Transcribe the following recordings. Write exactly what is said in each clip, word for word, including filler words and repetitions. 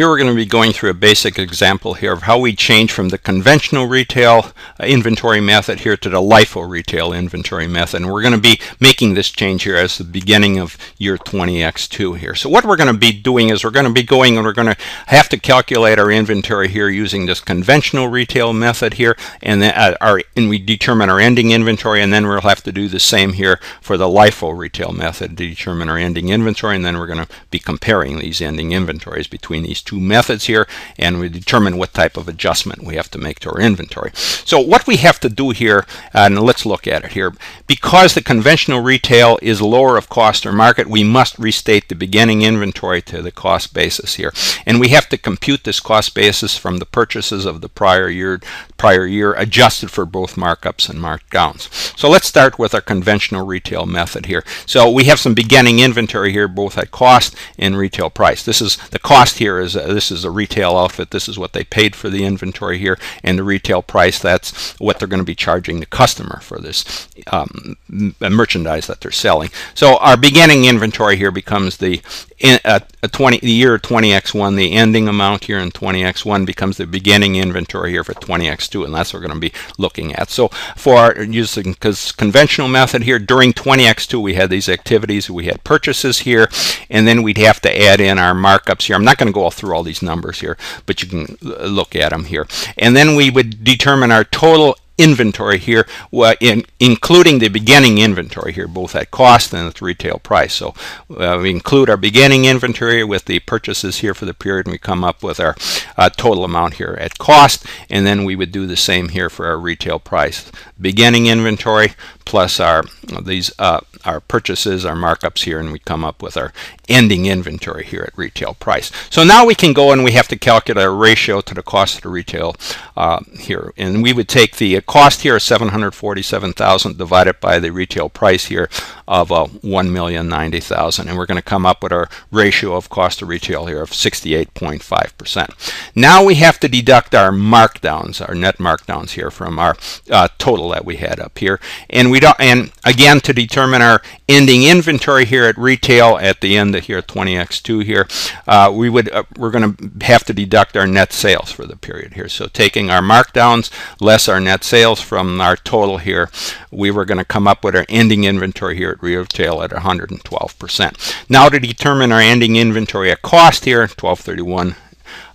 Here we're going to be going through a basic example here of how we change from the conventional retail inventory method here to the LIFO retail inventory method. And we're going to be making this change here as the beginning of year twenty X two here. So what we're going to be doing is we're going to be going and we're going to have to calculate our inventory here using this conventional retail method here, and then uh, our and we determine our ending inventory, and then we'll have to do the same here for the LIFO retail method to determine our ending inventory, and then we're going to be comparing these ending inventories between these two two methods here, and we determine what type of adjustment we have to make to our inventory. So what we have to do here, and let's look at it here, because the conventional retail is lower of cost or market, we must restate the beginning inventory to the cost basis here, and we have to compute this cost basis from the purchases of the prior year prior year adjusted for both markups and markdowns. So let's start with our conventional retail method here. So we have some beginning inventory here, both at cost and retail price. This is the cost here is this is a retail outfit. This is what they paid for the inventory here, and the retail price, that's what they're going to be charging the customer for this um, merchandise that they're selling. So our beginning inventory here becomes the uh, twenty the year twenty X one, the ending amount here in twenty X one becomes the beginning inventory here for twenty X two, and that's what we're going to be looking at. So for our, using because conventional method here, during twenty X two we had these activities, we had purchases here, and then we'd have to add in our markups here. I'm not going to go all through all these numbers here, but you can look at them here, and then we would determine our total inventory here, well, in, including the beginning inventory here, both at cost and at retail price. So uh, we include our beginning inventory with the purchases here for the period, and we come up with our uh, total amount here at cost, and then we would do the same here for our retail price. Beginning inventory plus our these uh, our purchases, our markups here, and we come up with our ending inventory here at retail price. So now we can go and we have to calculate a ratio to the cost of the retail uh, here, and we would take the cost here is seven hundred forty-seven thousand divided by the retail price here of uh, one million ninety thousand, and we're going to come up with our ratio of cost to retail here of sixty-eight point five percent. Now we have to deduct our markdowns, our net markdowns here from our uh, total that we had up here, and we don't. And again, to determine our ending inventory here at retail at the end of here twenty X two here, uh, we would uh, we're going to have to deduct our net sales for the period here. So taking our markdowns less our net sales from our total here, we were going to come up with our ending inventory here at retail at one hundred twelve percent. Now to determine our ending inventory at cost here, twelve thirty-one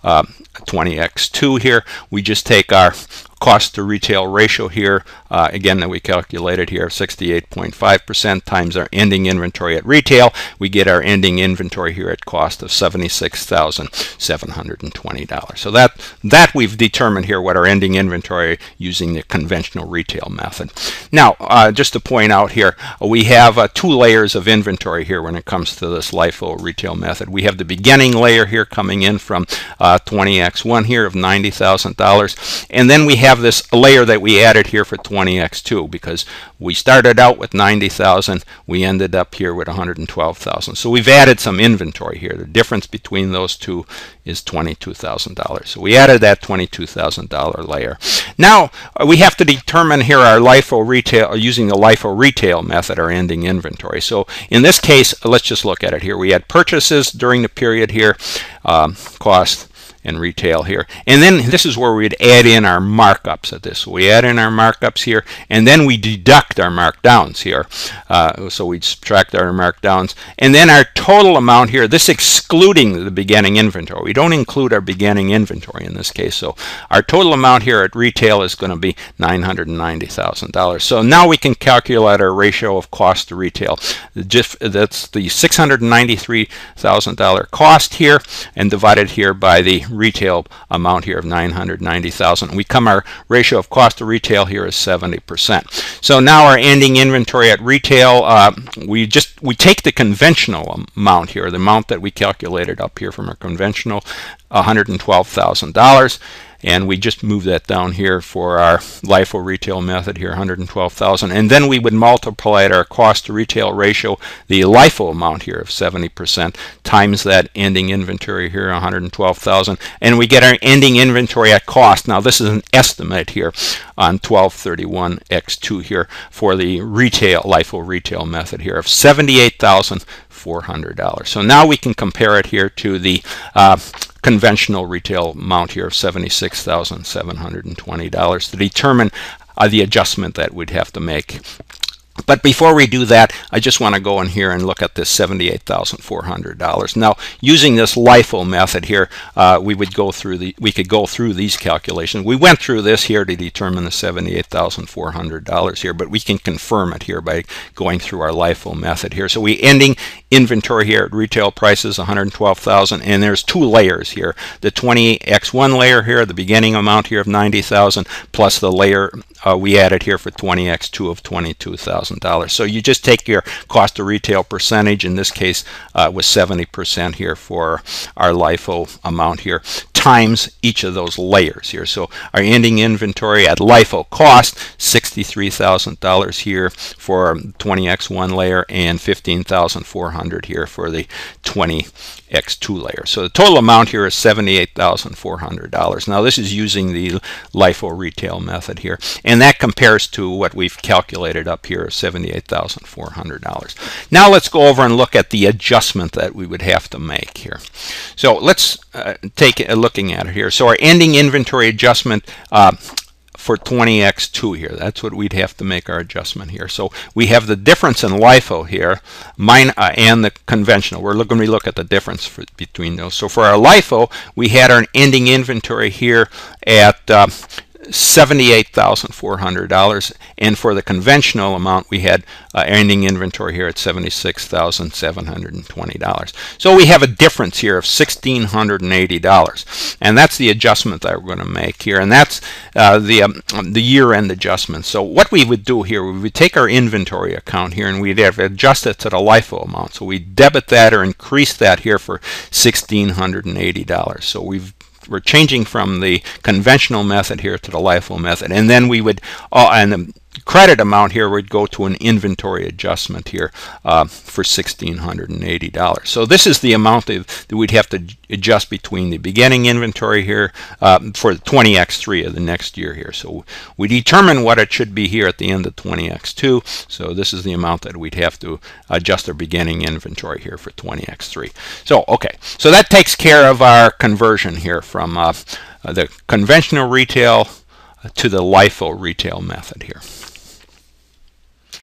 uh, twenty X two here, we just take our cost to retail ratio here, uh, again that we calculated here, sixty-eight point five percent times our ending inventory at retail, we get our ending inventory here at cost of seventy-six thousand seven hundred twenty dollars. So that that we've determined here what our ending inventory using the conventional retail method. Now, uh, just to point out here, we have uh, two layers of inventory here when it comes to this LIFO retail method. We have the beginning layer here coming in from uh, twenty X one here of ninety thousand dollars, and then we have have this layer that we added here for twenty X two, because we started out with ninety thousand, we ended up here with one hundred twelve thousand. So we've added some inventory here. The difference between those two is twenty-two thousand dollars. So we added that twenty-two thousand dollar layer. Now we have to determine here our LIFO retail, or using the LIFO retail method, our ending inventory. So in this case, let's just look at it here. We had purchases during the period here, um, cost and retail here, and then this is where we'd add in our markups at this. We add in our markups here, and then we deduct our markdowns here. Uh, so we'd subtract our markdowns, and then our total amount here, this excluding the beginning inventory. We don't include our beginning inventory in this case. So our total amount here at retail is going to be nine hundred ninety thousand dollars. So now we can calculate our ratio of cost to retail. That's the six hundred ninety-three thousand dollar cost here, and divided here by the retail amount here of nine hundred ninety thousand dollars. We come our ratio of cost to retail here is seventy percent. So now our ending inventory at retail, uh, we just we take the conventional amount here, the amount that we calculated up here from our conventional one hundred twelve thousand dollars, and we just move that down here for our LIFO retail method here, one hundred twelve thousand dollars, and then we would multiply it, our cost to retail ratio, the LIFO amount here of seventy percent, times that ending inventory here, one hundred twelve thousand dollars, and we get our ending inventory at cost. Now this is an estimate here on twelve thirty-one X two here for the retail LIFO retail method here of seventy-eight thousand four hundred dollars. So now we can compare it here to the uh, conventional retail amount here of seventy-six thousand seven hundred twenty dollars to determine uh, the adjustment that we'd have to make. But before we do that, I just want to go in here and look at this seventy-eight thousand four hundred dollars. Now, using this LIFO method here, uh, we would go through the we could go through these calculations. We went through this here to determine the seventy-eight thousand four hundred dollars here, but we can confirm it here by going through our LIFO method here. So we ending inventory here at retail prices one hundred twelve thousand dollars, and there's two layers here: the twenty X one layer here, the beginning amount here of ninety thousand dollars, plus the layer uh, we added here for twenty X two of twenty-two thousand dollars. So you just take your cost of retail percentage. In this case, uh, was seventy percent here for our LIFO amount here, times each of those layers here. So our ending inventory at LIFO cost, sixty-three thousand dollars here for twenty X one layer and fifteen thousand four hundred dollars here for the twenty X two layer. So the total amount here is seventy-eight thousand four hundred dollars. Now this is using the LIFO retail method here, and that compares to what we've calculated up here of seventy-eight thousand four hundred dollars. Now let's go over and look at the adjustment that we would have to make here. So let's uh, take a look at it here. So our ending inventory adjustment uh, for twenty X two here, that's what we'd have to make our adjustment here. So we have the difference in LIFO here mine, uh, and the conventional. We're looking to look at the difference for, between those. So for our LIFO, we had our ending inventory here at uh, seventy-eight thousand four hundred dollars, and for the conventional amount we had uh, ending inventory here at seventy-six thousand seven hundred twenty dollars. So we have a difference here of one thousand six hundred eighty dollars, and that's the adjustment that we're going to make here, and that's uh, the um, the year-end adjustment. So what we would do here, we would take our inventory account here and we'd have adjust it to the LIFO amount. So we debit that or increase that here for one thousand six hundred eighty dollars. So we've we're changing from the conventional method here to the LIFO method, and then we would uh, and the credit amount here would go to an inventory adjustment here uh, for one thousand six hundred eighty dollars. So this is the amount that we'd have to adjust between the beginning inventory here um, for the twenty X three of the next year here. So we determine what it should be here at the end of twenty X two. So this is the amount that we'd have to adjust our beginning inventory here for twenty X three. So okay, so that takes care of our conversion here from uh, the conventional retail to the LIFO retail method here.